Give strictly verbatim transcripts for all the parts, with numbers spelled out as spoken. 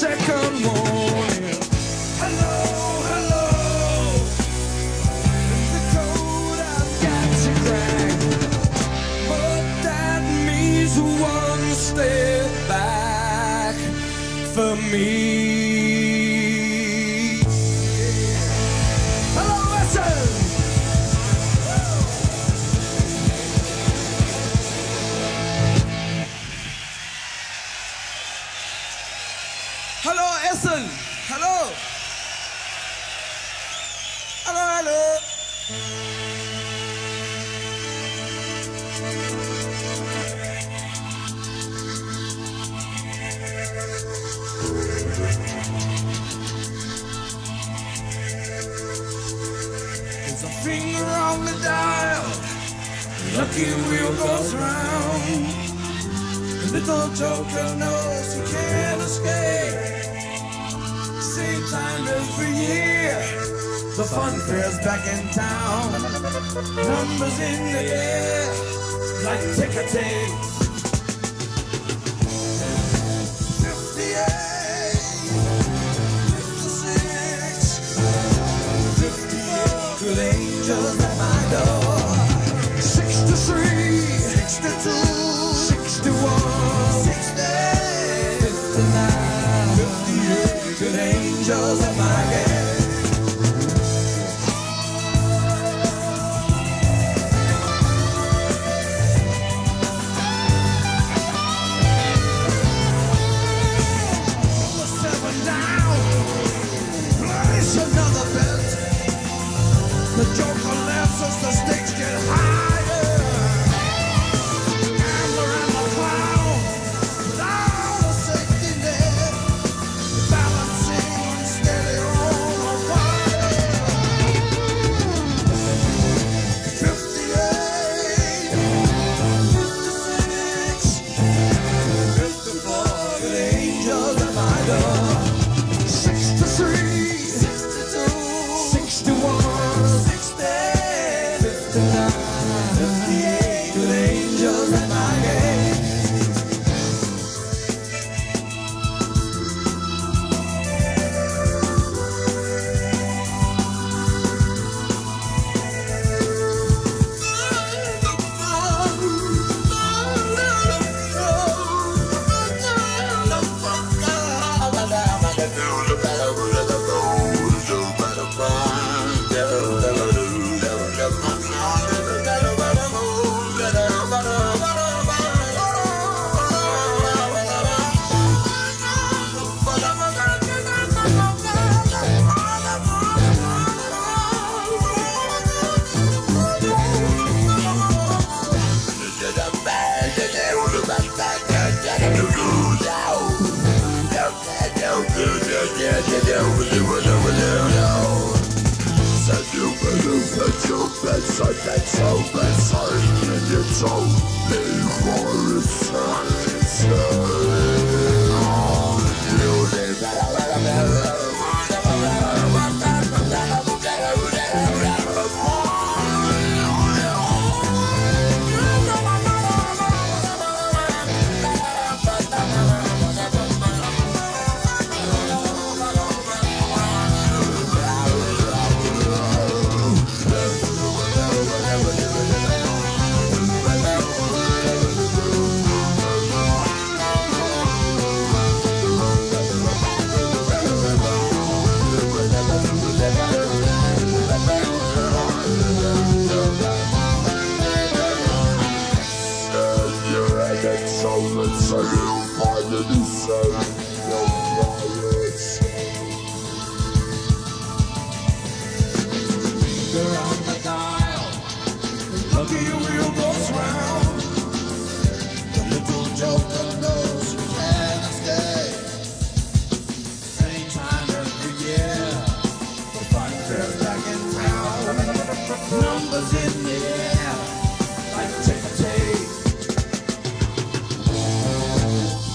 second morning. Hello, hello. The code I've got to crack, but that means one step back for me. Hello, Essen. Hello, Essen. Hello. Hello, hello. There's a finger on the dial. Lucky wheel goes round. Little joker knows he can't escape. Same time every year, the fun fair's back in town. Numbers in the air, like ticker tape. fifty-eight, fifty-six, fifty-eight, good angels at my door. sixty-three, sixty-two. sixty-one, sixty, fifty-nine, fifty-eight, good angels at my gate. Pull seven down, place another bet. The joker laughs as the stakes get high.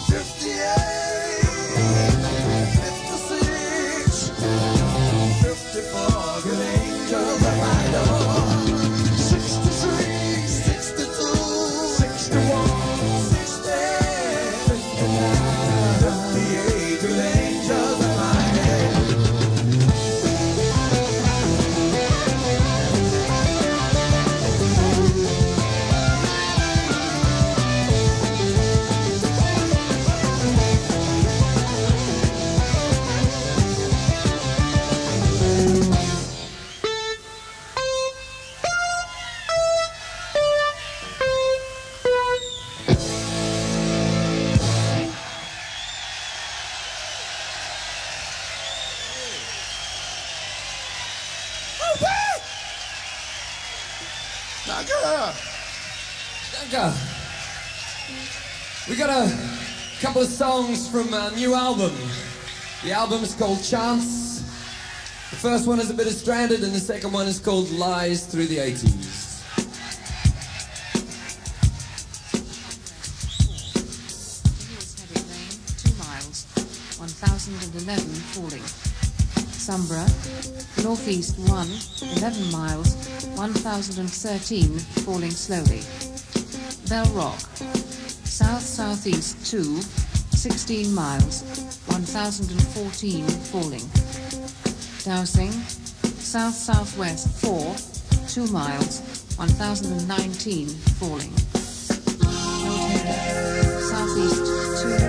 fifty-eight Rebecca. We got a couple of songs from a new album. The album's called Chance. The first one is a bit of Stranded, and the second one is called Lies Through the Eighties. eleven falling. Sombra, Northeast One, eleven miles, one thousand thirteen falling slowly. Bell Rock, South Southeast Two, sixteen miles, one thousand fourteen falling. Dowling, South Southwest Four, two miles, one thousand nineteen falling. Southeast Two.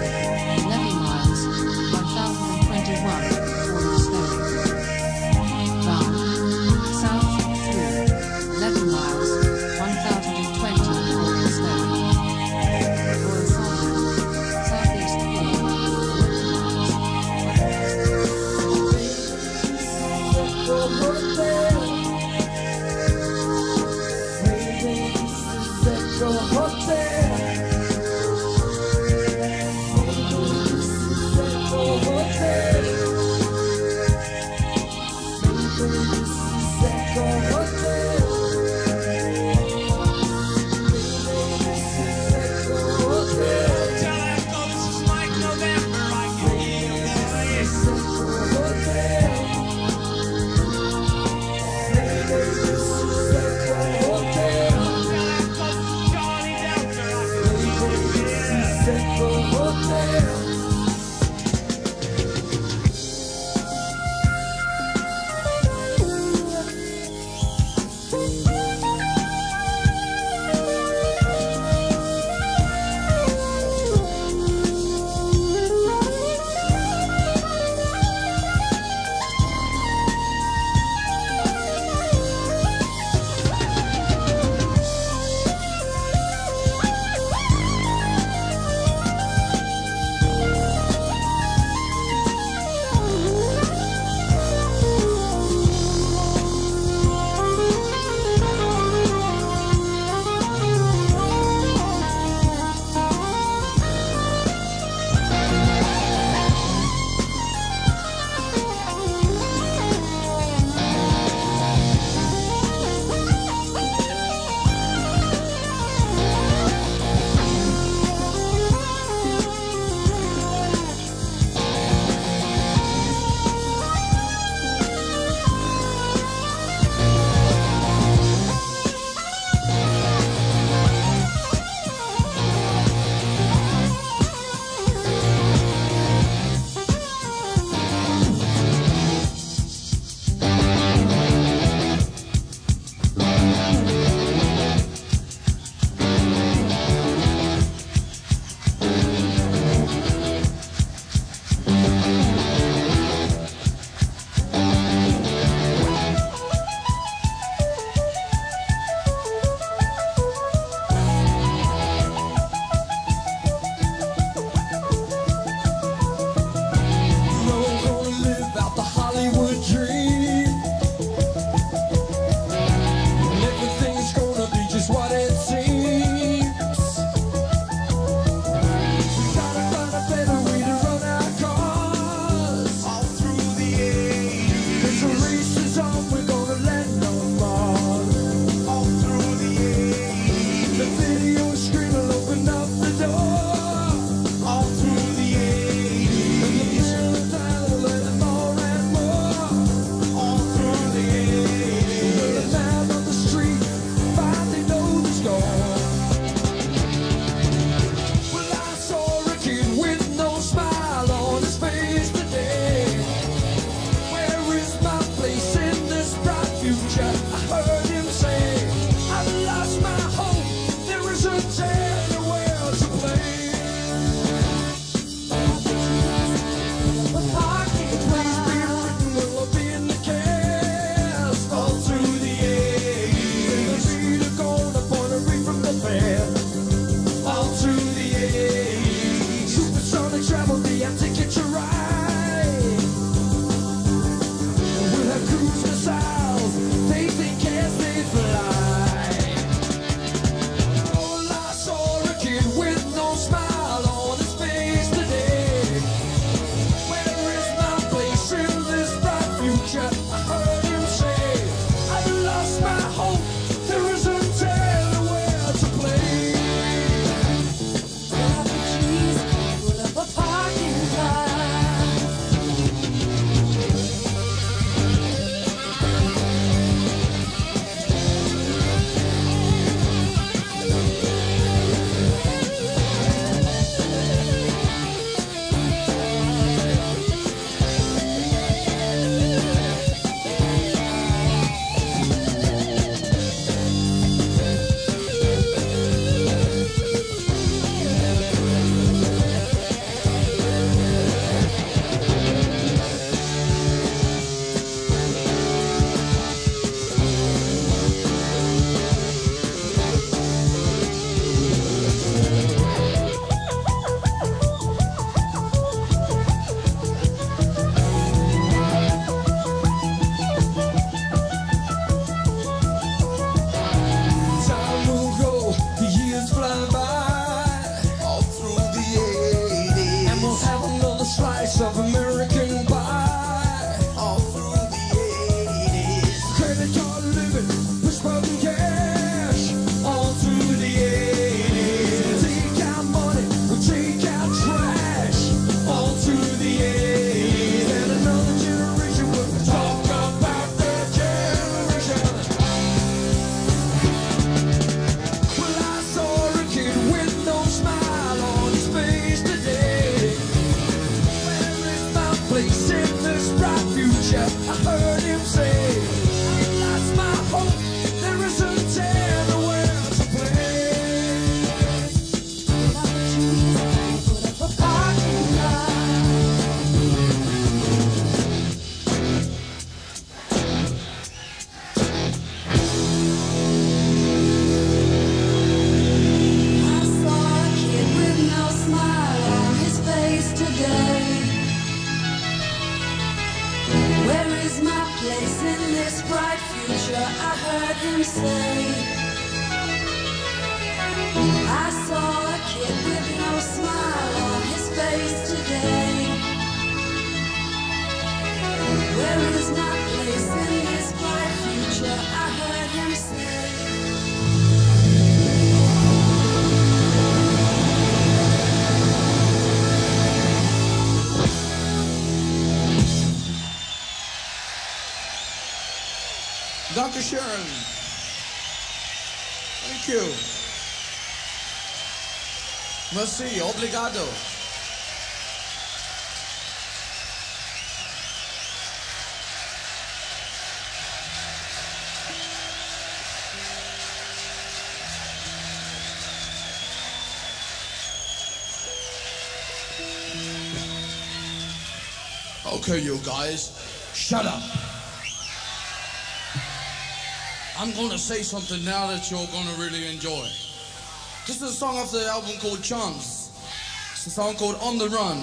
I heard him say, I saw a kid with no smile on his face today. Where is my place in this bright future? I heard him say. Doctor Sharon, thank you. Merci, obligado. Okay, you guys, shut up. I'm gonna say something now that you're gonna really enjoy. This is a song off the album called Chance. It's a song called On the Run.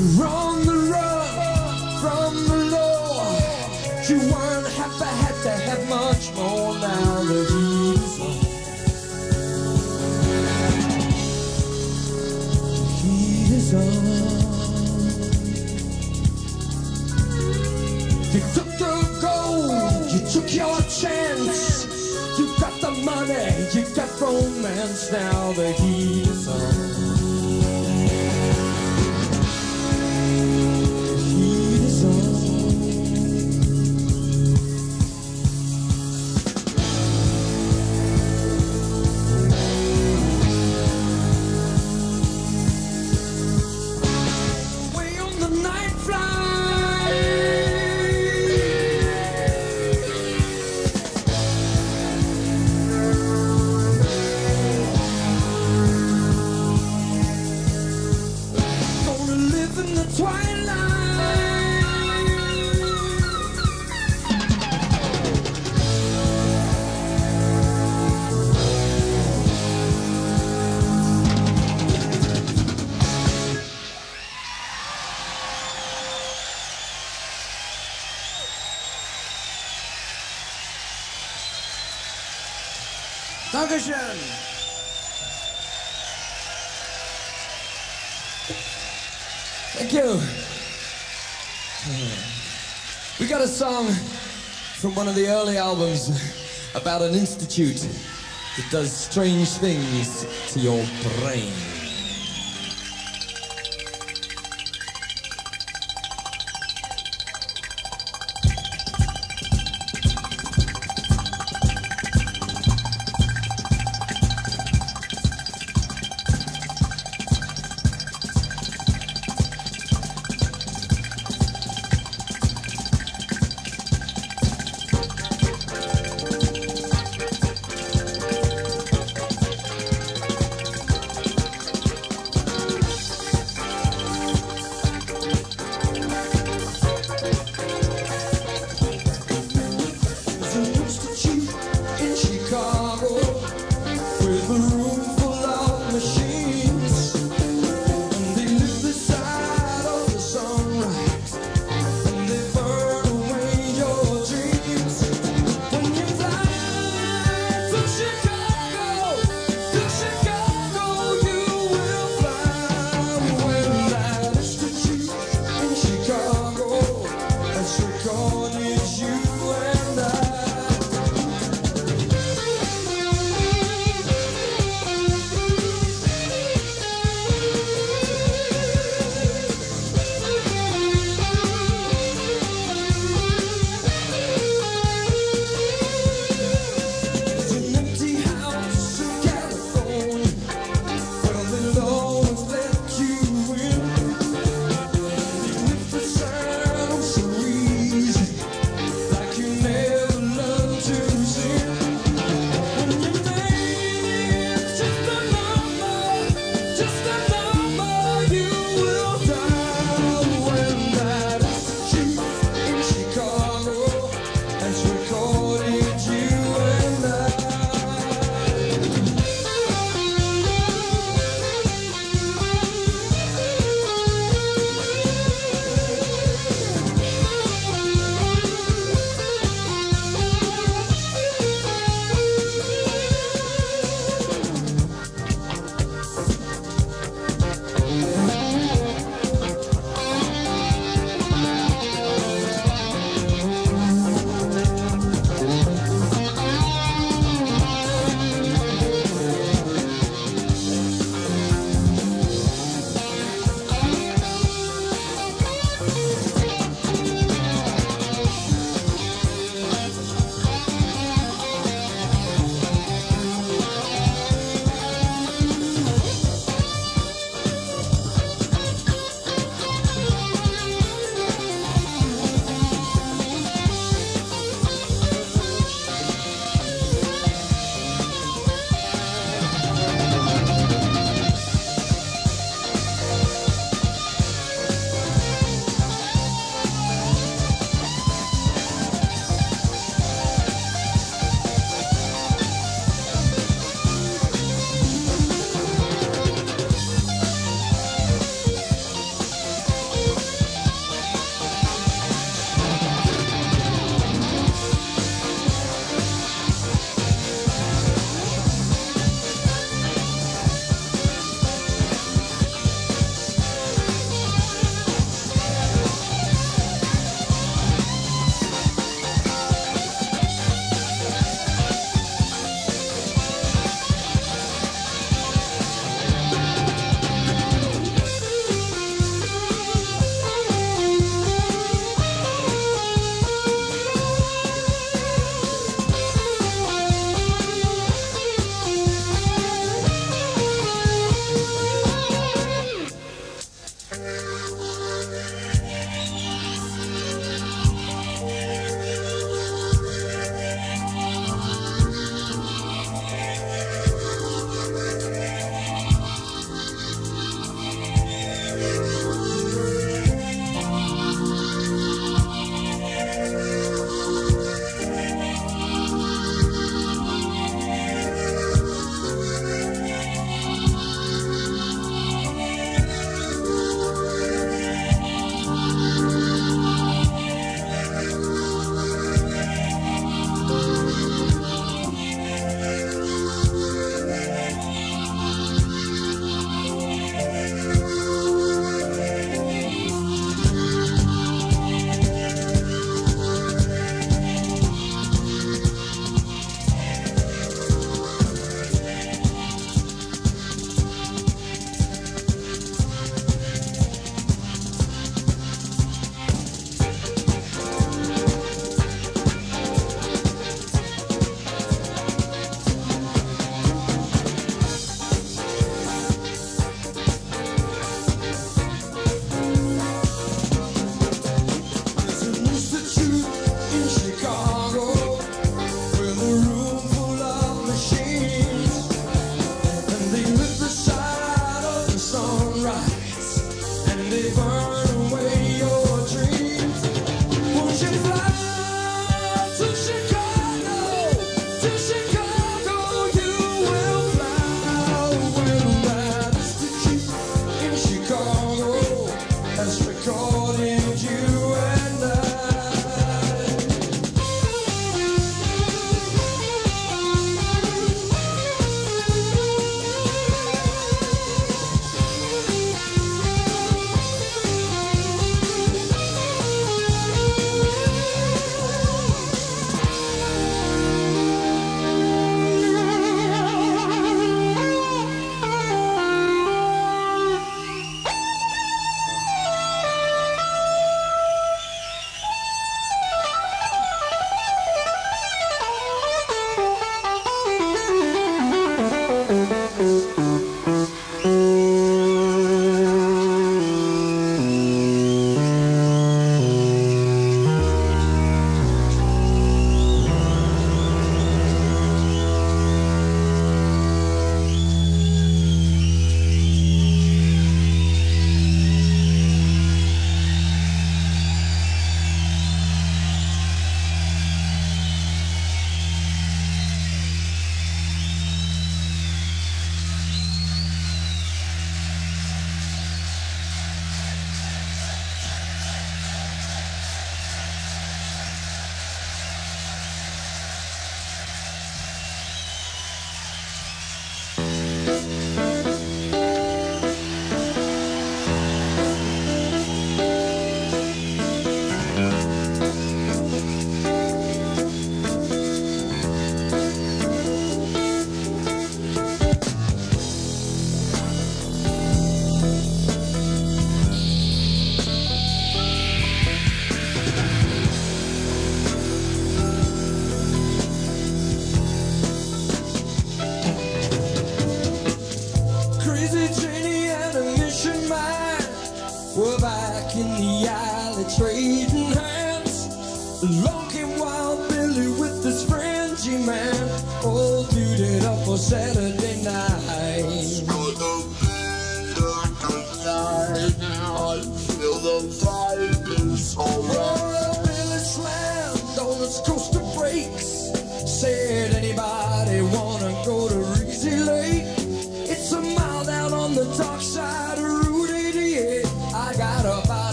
You're on the run from the law. You want to have to have to have much more knowledge. The heat is on. You took the gold, you took your chance. You got the money, you got romance. Now the heat is on. Dankeschön. Thank you. We got a song from one of the early albums about an institute that does strange things to your brain.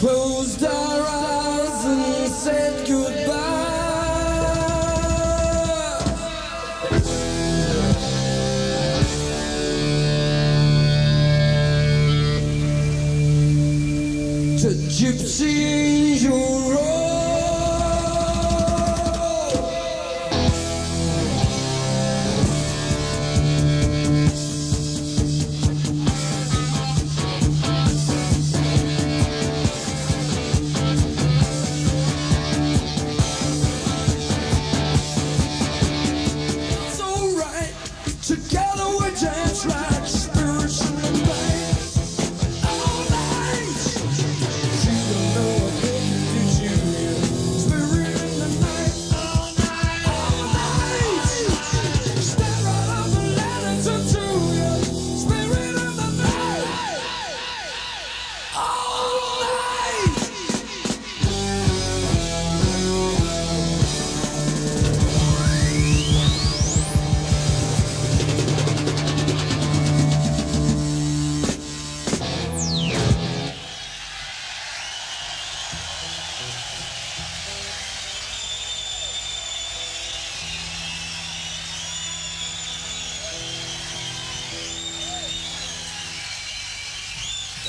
closed our eyes and said goodbye to Gypsy Angel Road.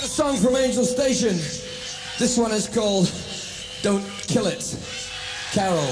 Song from Angel Station. This one is called Don't Kill It, Carol.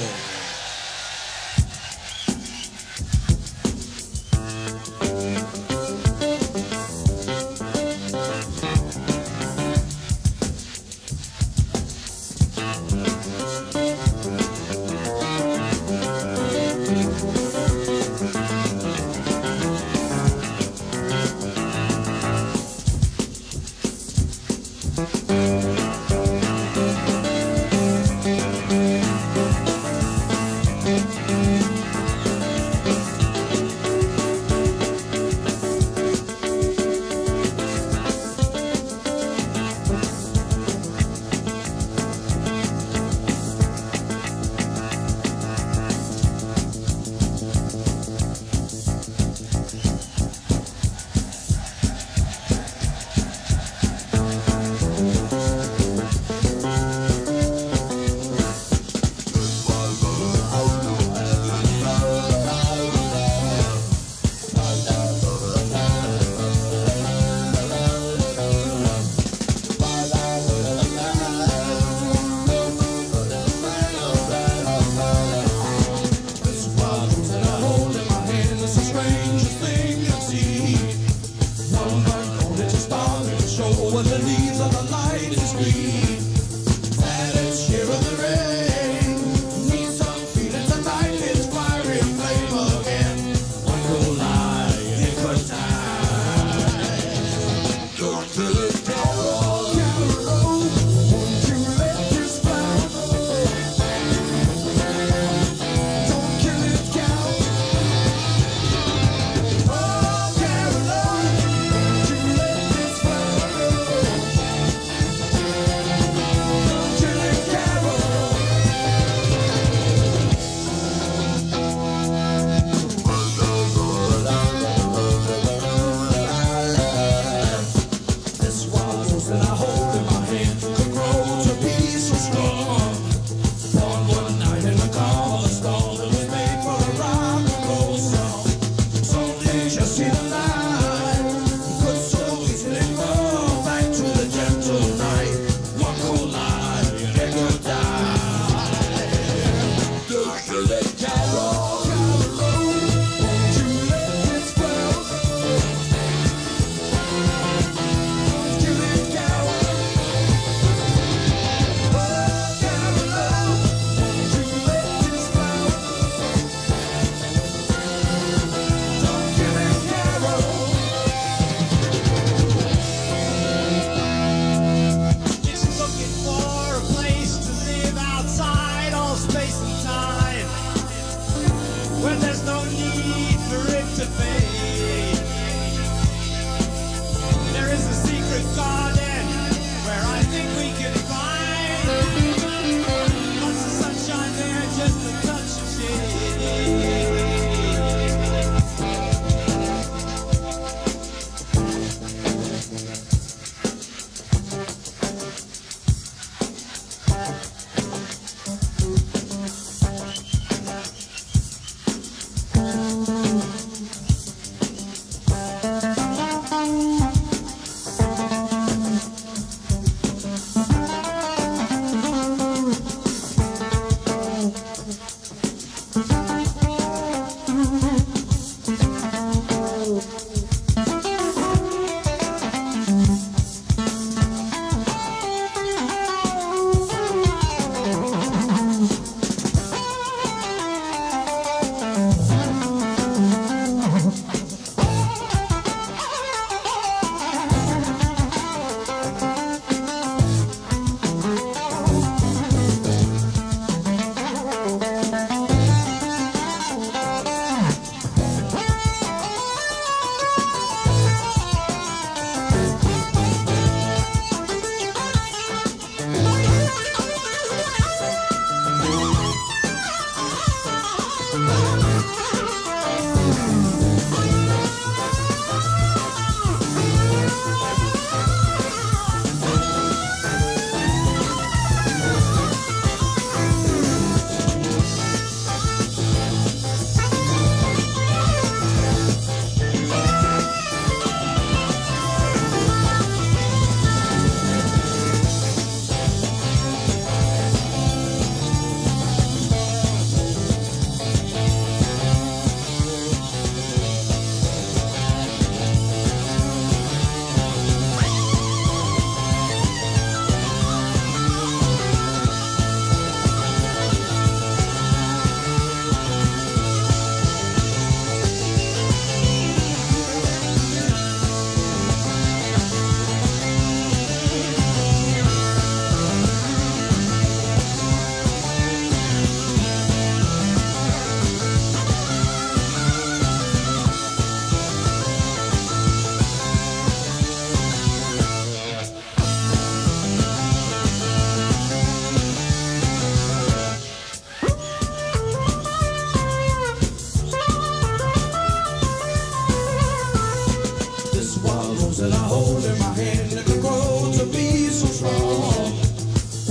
rose that I hold in my hand, and it grows to be so strong.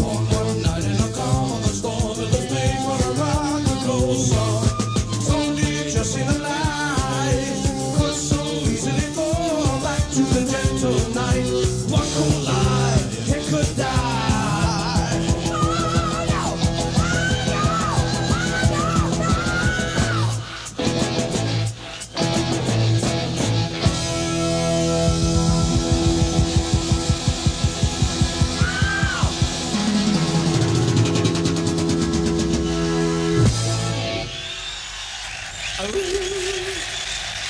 On one night in a calm, a storm that was made for a rock and roll song. So did you see the light? Could so easily fall back to the gentle night. What could lie? It could die.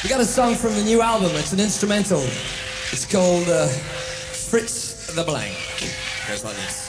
We got a song from the new album. It's an instrumental. It's called uh, Fritz the Blank. It goes like this.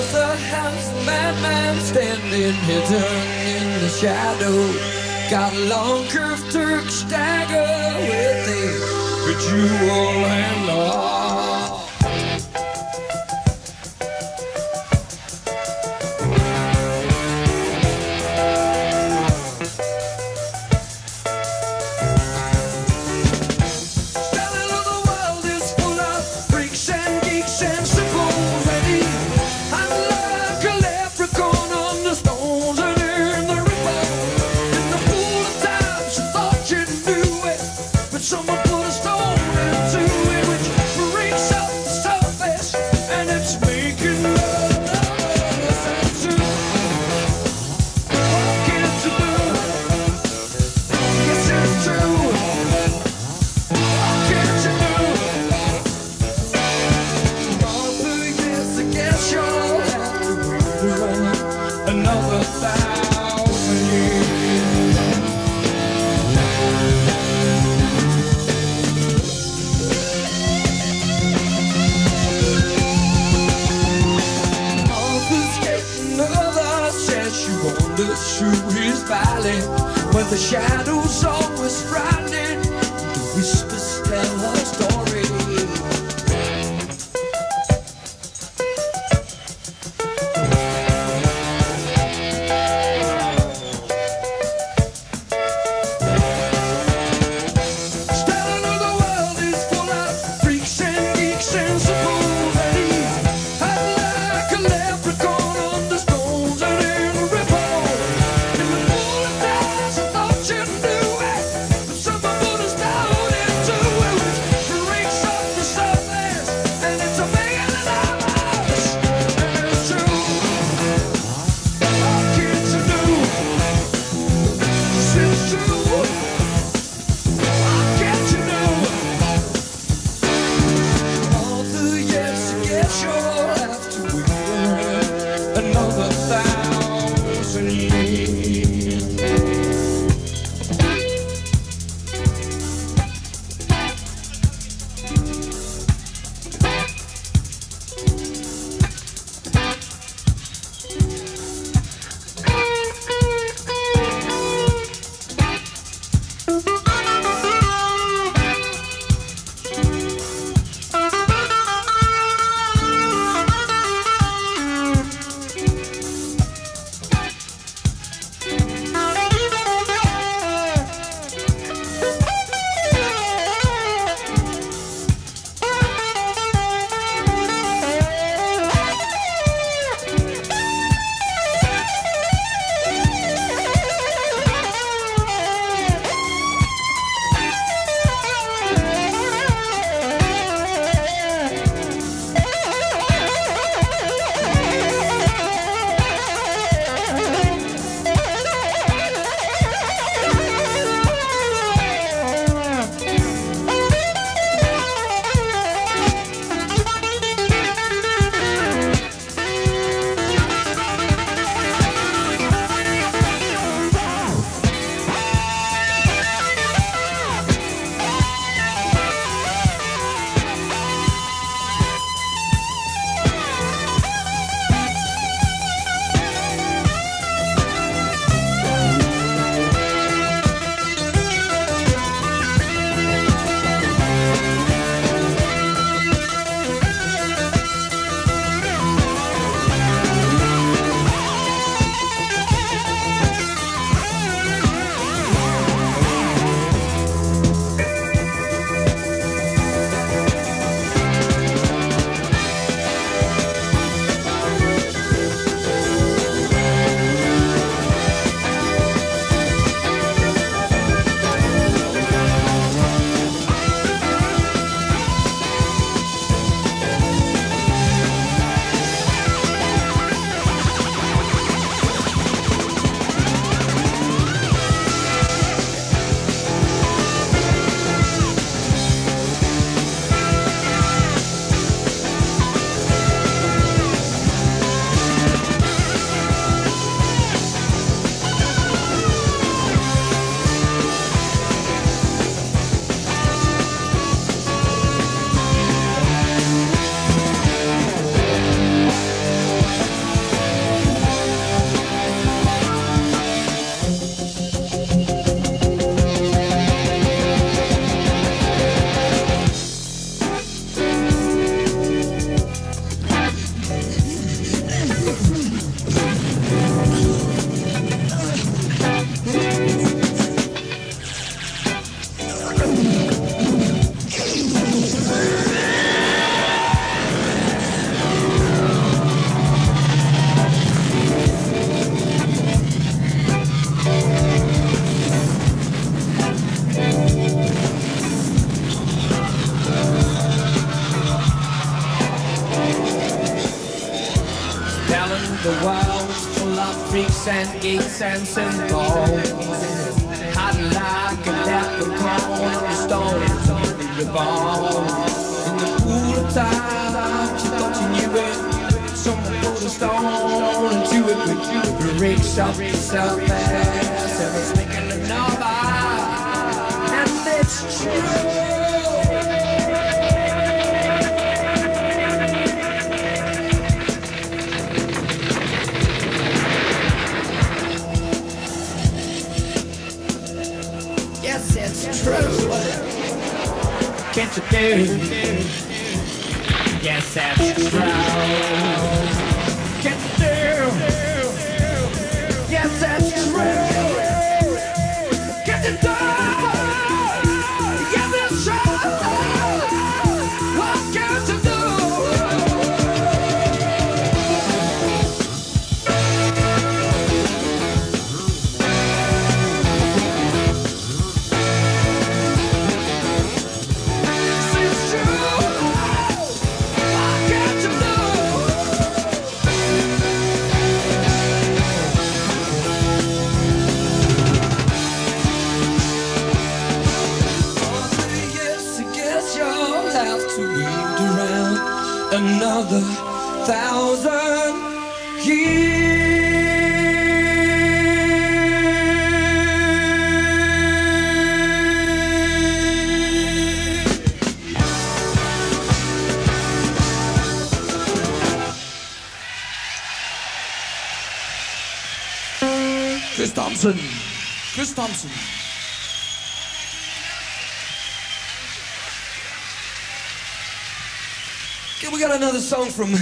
Across the house, the madman standing hidden in the shadow. Got a long curved Turkish dagger with a bejeweled handle. The shadows always frightening, the whispers tell her story. Thank you. selling the world full of freaks and geeks and symbols. Hot like a leprechaun, the stones revolve. In the pool of time, she thought she knew it. Someone pulled a stone into it, but it breaks up itself fast. And it's making a number, and it's true. True. Can't you do? Yes, that's true. Can't you do? Yes, that's true. Can't you do? Yes, that's true. What can't you another thousand years. Chris Thompson. Chris Thompson. We got another song from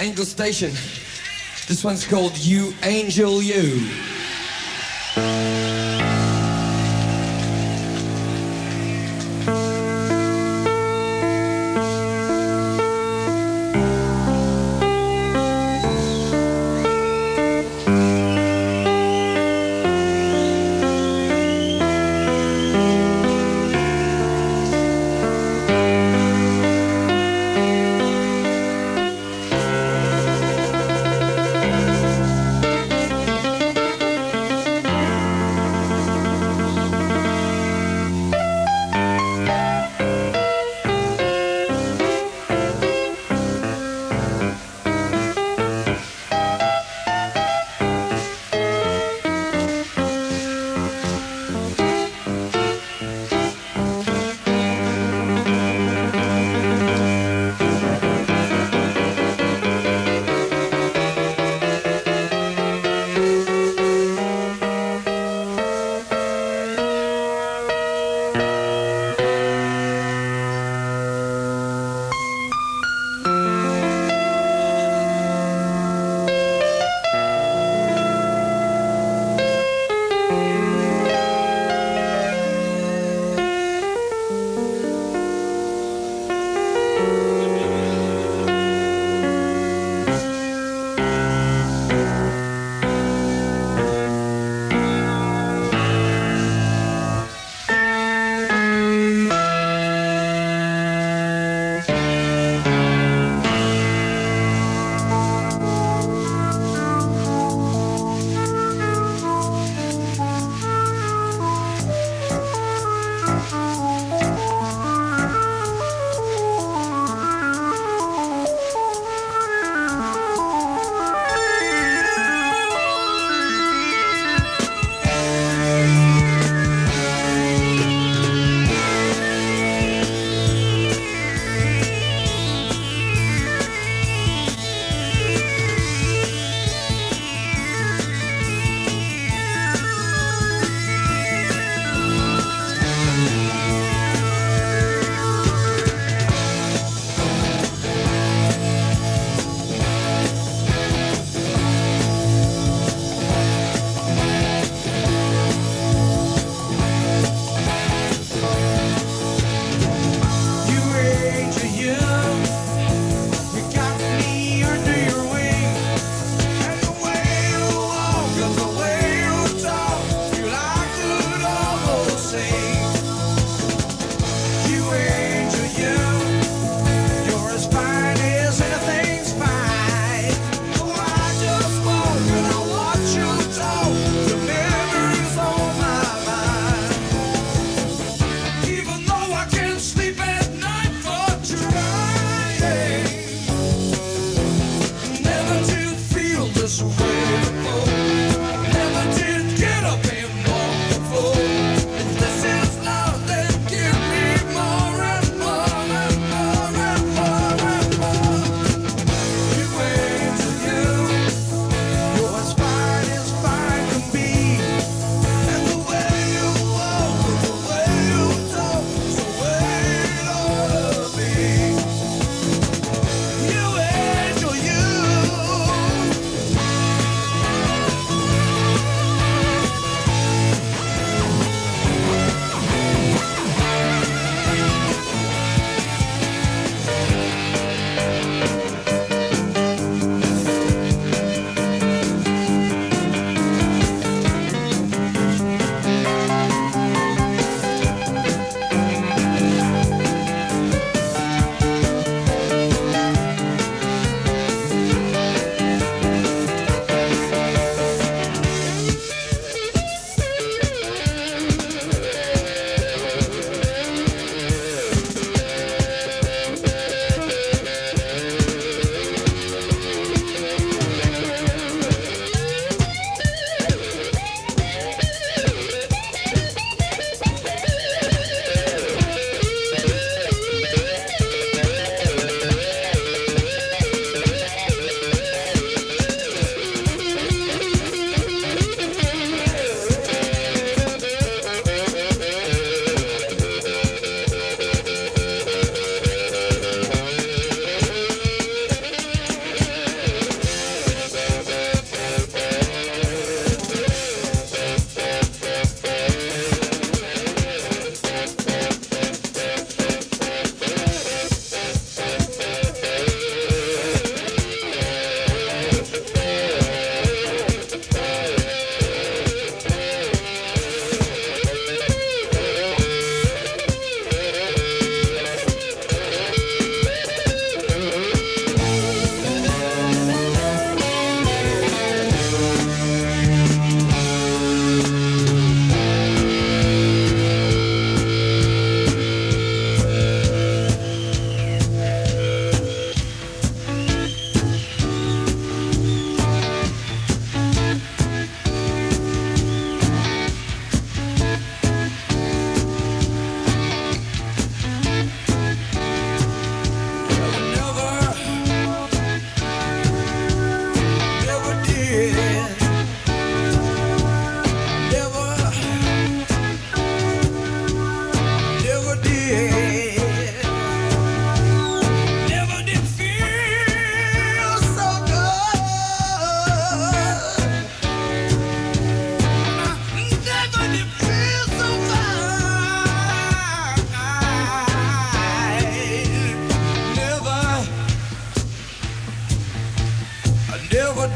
Angel Station. This one's called You Angel You. this way before. I never did get up and walk the floor. If this is love, then give me more and more and more and more and more. You angel, you, you're as fine as fine can be. And the way you walk, and the way you talk, is the way it ought to be. You angel, you. Never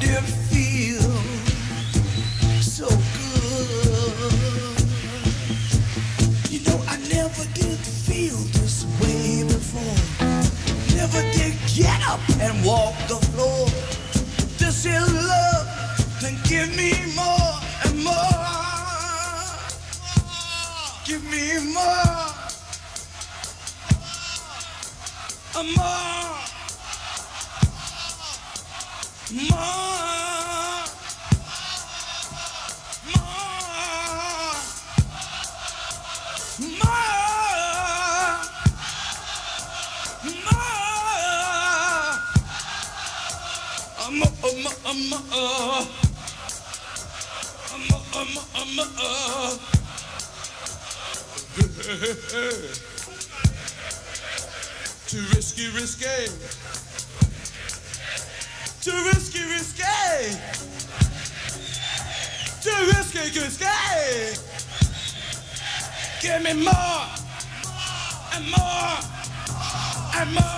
did feel so good. You know, I never did feel this way before. Never did get up and walk the floor. If this is love, then give me more and more. Give me more and more. More, more, more, more. Too risky, risky. Too risky, risky. Too risky, risky. Give me more and more and more, more and more.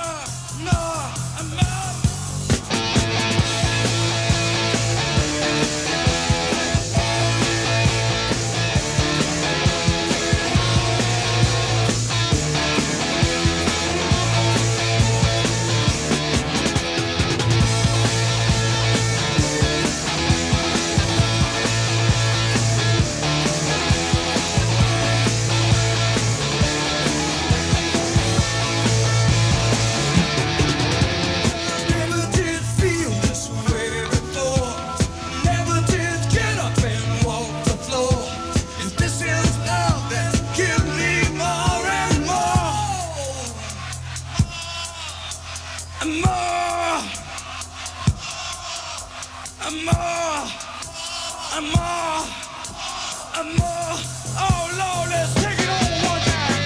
and more, and more. Oh Lord, let's take it all one time.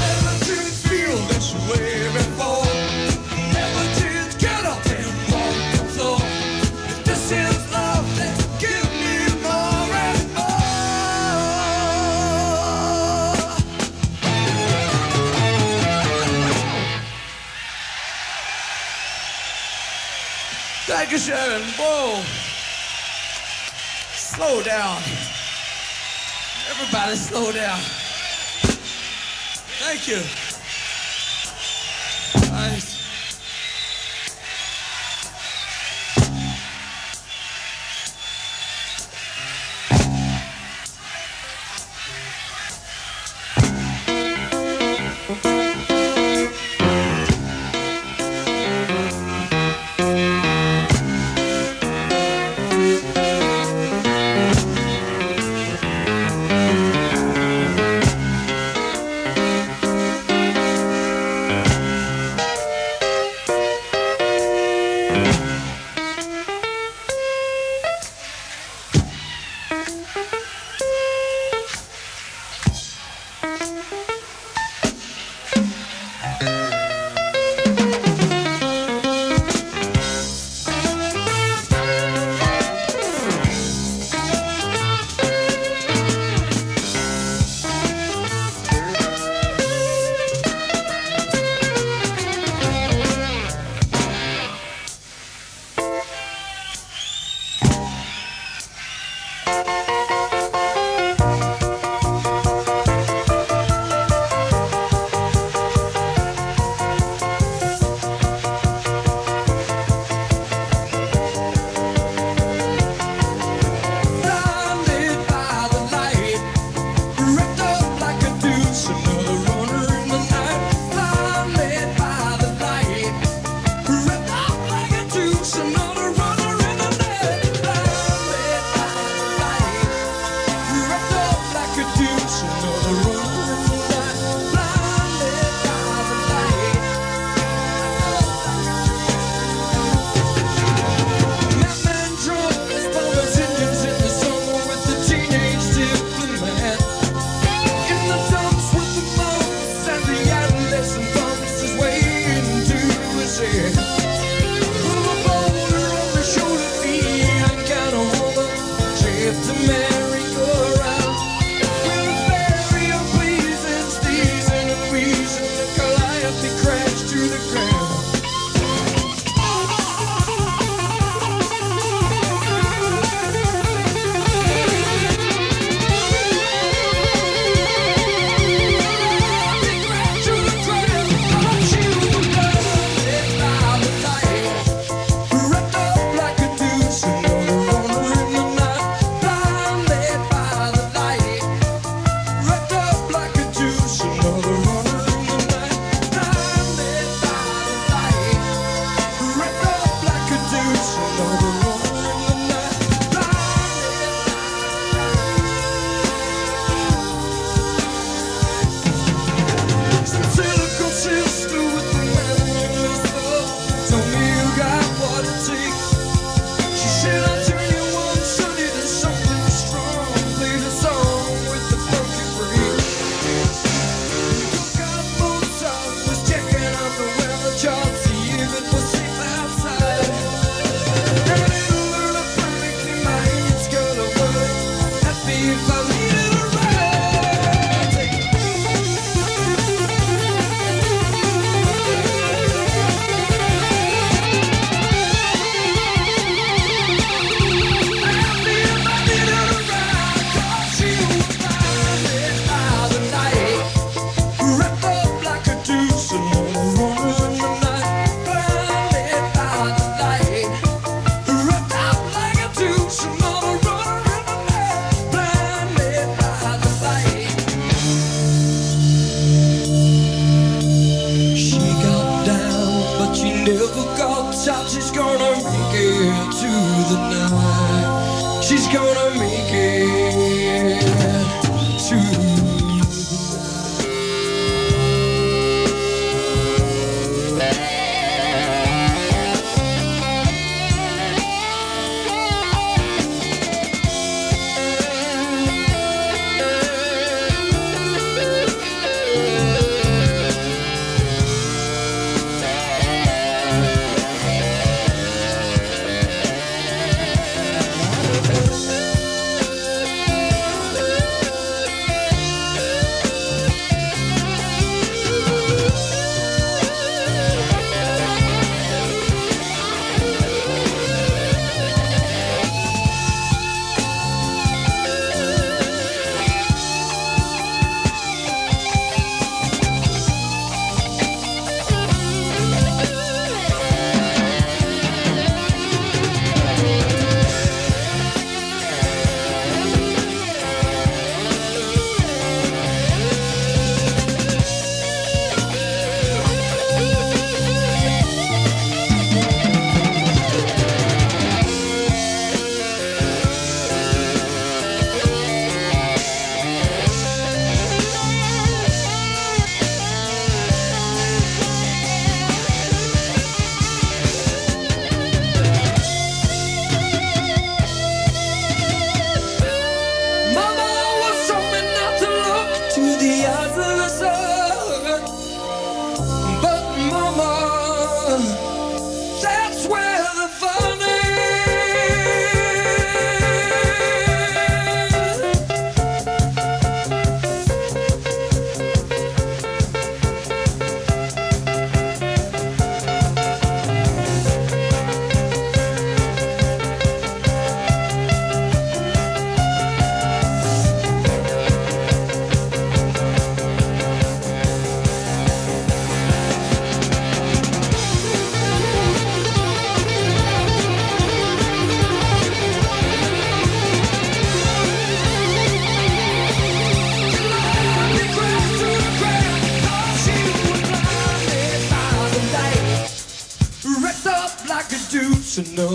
Never did feel this way before. Never did get up and walk the floor. If this is love, then give me more and more. Thank you, Sharon. Whoa. Slow down. Everybody slow down. Thank you. Nice. She's gonna make it.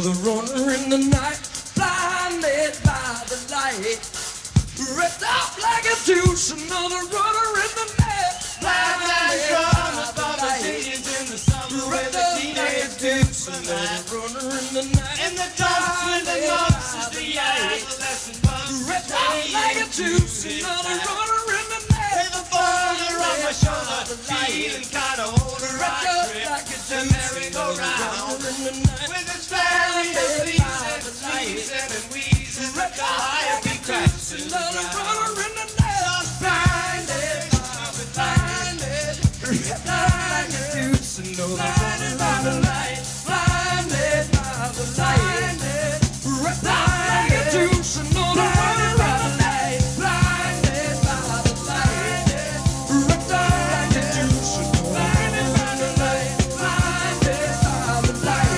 the runner in the night, blinded by the light. Ripped off like a douche, another runner in the night, blinded by the light. Ripped off like a douche, another runner in the night, in the dumps with the lumps is the eye. Ripped off like a douche, another runner in the night, with a burner on my shoulder, feeling kind of old. Ripped off like a douche, merry-go-round with its various leaves and leaves and weeds and the higher peaks and the runner in the net. I'm blinded, blinded, blinded, blinded by the light, blinded by the light, blinded by the juice and all the runner in the night, blinded by the light, blinded by the juice and all the runner in the night.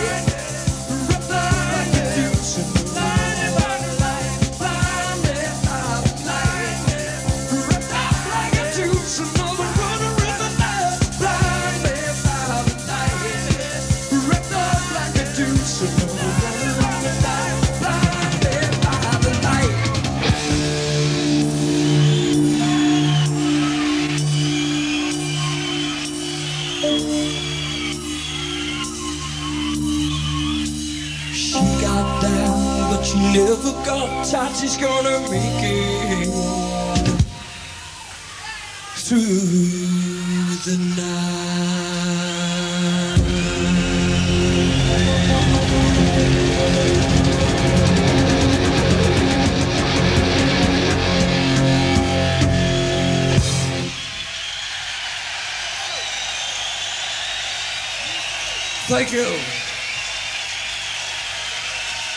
Never got tired, she's gonna make it through the night. Thank you.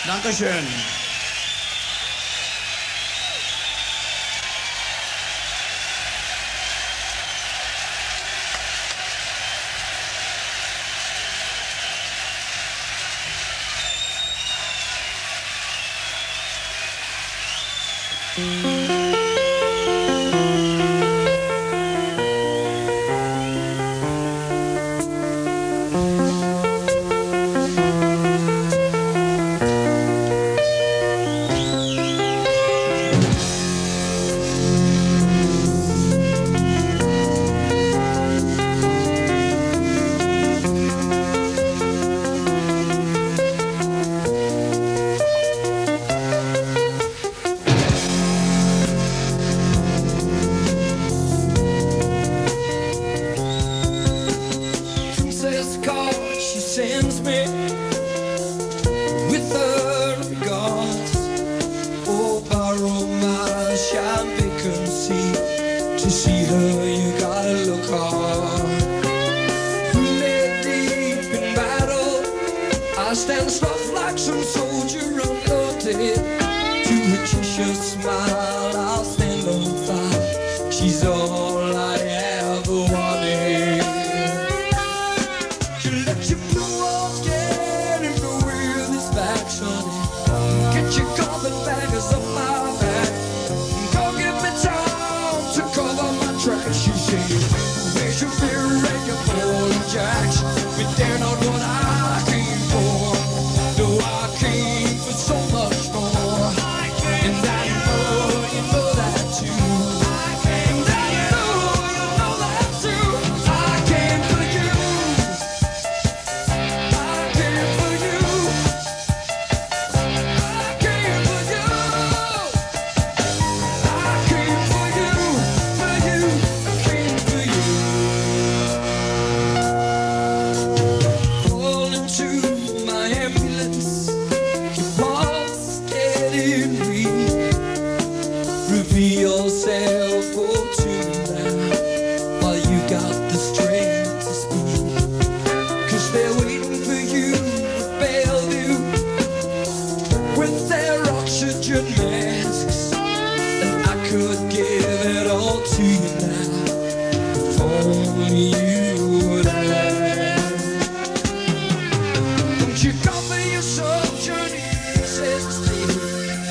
Dankeschön.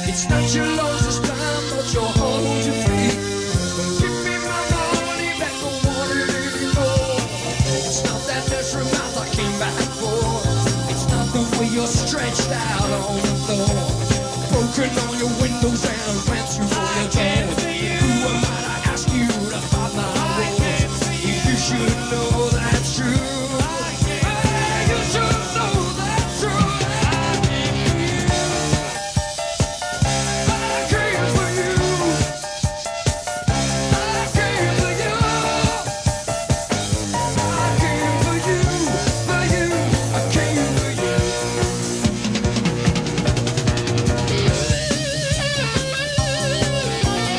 It's not the way you're stretched out on the floor, broken all your windows and rent you from your door. Who am I to ask you to find my role? You should know that's true. Hey, you should know that's true. I came for you, I came for you, I came for you, I came for you, for you, I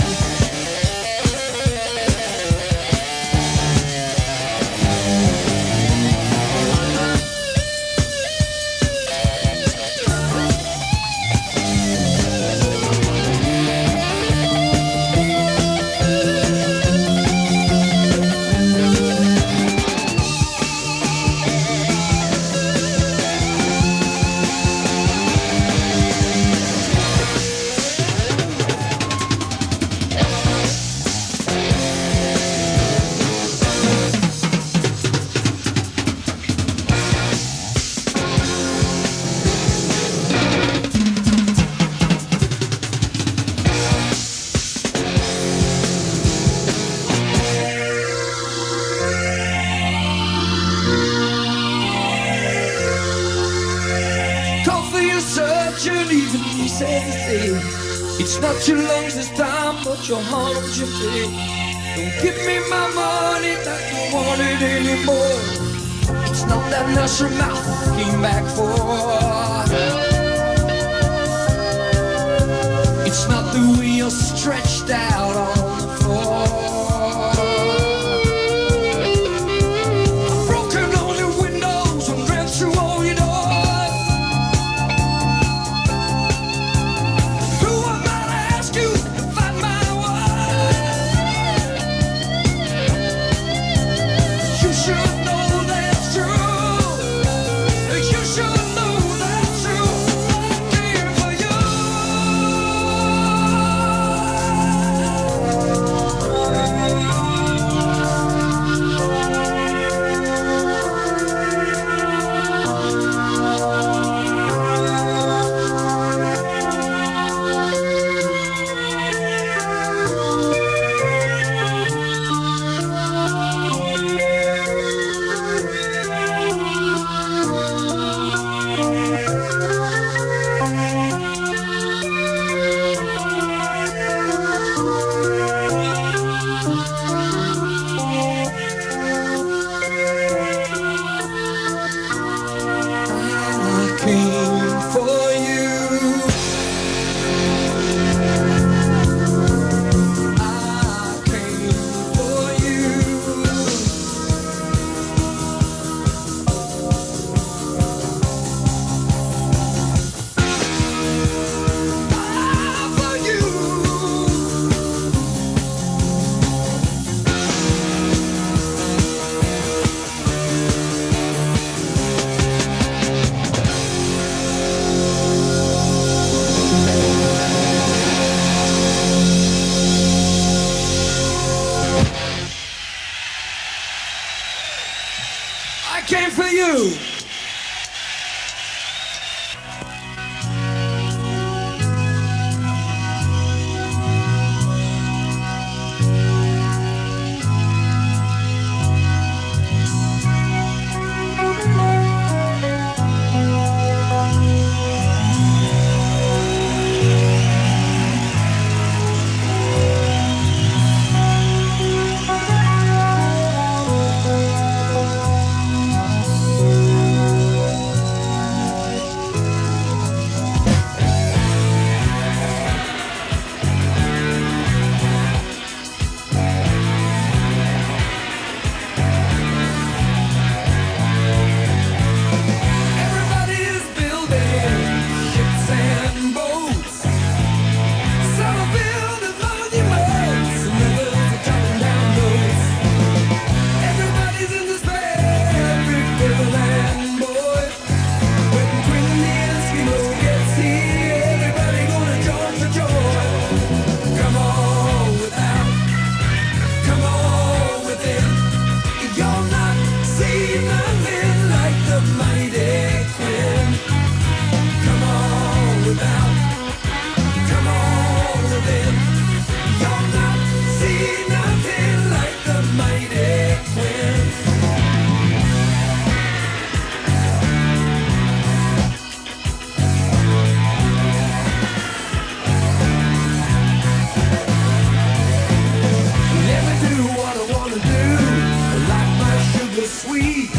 came for you. Coffee is such an evenly sensation. It's not your lungs this time, but your heart and your feet. Don't give me my money, I don't want it anymore. It's not that nasty mouth I came back for. It's not the way you're stretched out on the floor. I've broken all your windows and ran through all your doors. Who am I to ask you to find my way? You should know that's true. You should know that's true. I came for you. I came for you. I came for you. I for you. I came for you. Sweet.